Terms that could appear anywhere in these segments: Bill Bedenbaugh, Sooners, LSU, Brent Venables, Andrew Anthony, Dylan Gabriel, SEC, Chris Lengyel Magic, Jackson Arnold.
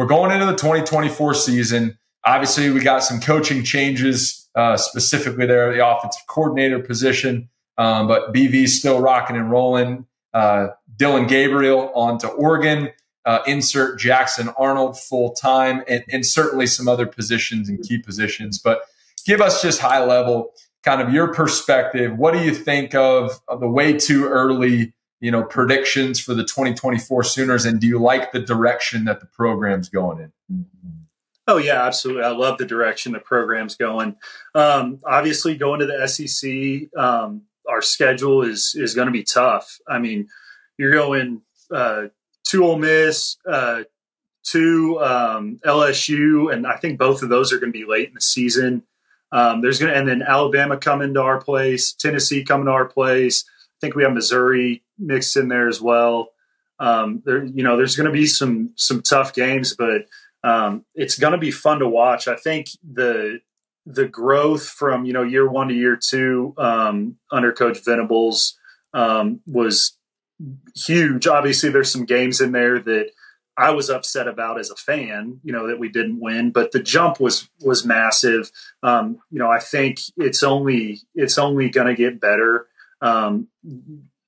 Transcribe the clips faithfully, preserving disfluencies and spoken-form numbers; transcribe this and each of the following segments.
we're going into the twenty twenty-four season. Obviously, we got some coaching changes, uh, specifically there, the offensive coordinator position. Um, but B V's still rocking and rolling. Uh, Dylan Gabriel on to Oregon. Uh, insert Jackson Arnold full time, and, and certainly some other positions and key positions. But give us just high level kind of your perspective. What do you think of, of the way too early, you know, predictions for the twenty twenty-four Sooners? And do you like the direction that the program's going in? Oh, yeah, absolutely. I love the direction the program's going. Um, obviously, going to the S E C, um, our schedule is is going to be tough. I mean, you're going uh, to Ole Miss, uh, to um, L S U, and I think both of those are going to be late in the season. Um, there's going to, and then Alabama coming to our place, Tennessee coming to our place. I think we have Missouri mixed in there as well. Um, there, you know, there's going to be some some tough games, but um, it's going to be fun to watch. I think the the growth from you know year one to year two um, under Coach Venables um, was huge. Obviously, there's some games in there that I was upset about as a fan, you know, that we didn't win, but the jump was, was massive. Um, you know, I think it's only, it's only going to get better. Um,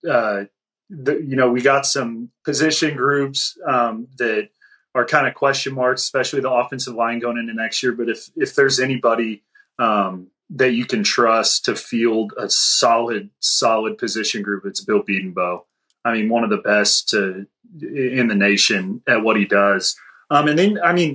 uh, the, you know, we got some position groups um, that are kind of question marks, especially the offensive line going into next year. But if, if there's anybody um, that you can trust to field a solid, solid position group, it's Bill Bedenbaugh. I mean, one of the best to, in the nation at what he does. Um, and then, I mean,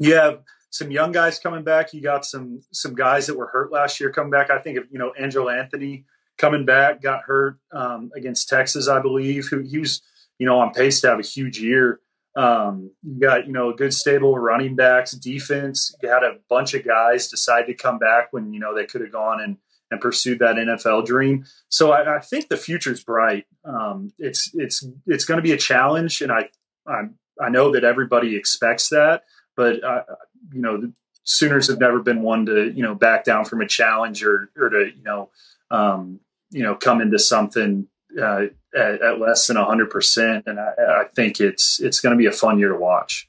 you have some young guys coming back. You got some some guys that were hurt last year coming back. I think of, you know, Andrew Anthony coming back, got hurt um, against Texas, I believe, who he was, you know, on pace to have a huge year. Um, you got, you know, a good stable of running backs, defense. You had a bunch of guys decide to come back when, you know, they could have gone and and pursued that N F L dream. So I, I think the future's bright. Um, it's it's it's going to be a challenge, and I, I I know that everybody expects that, but uh, you know, the Sooners have never been one to you know back down from a challenge or or to you know um, you know come into something uh, at, at less than one hundred percent. And I, I think it's it's going to be a fun year to watch.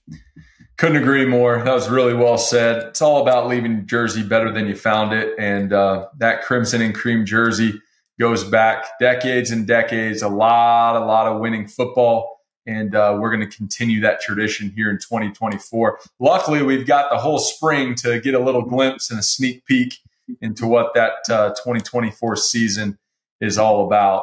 Couldn't agree more. That was really well said. It's all about leaving Jersey better than you found it. And uh, that crimson and cream jersey goes back decades and decades, a lot, a lot of winning football. And uh, we're going to continue that tradition here in twenty twenty-four. Luckily, we've got the whole spring to get a little glimpse and a sneak peek into what that uh, twenty twenty-four season is all about.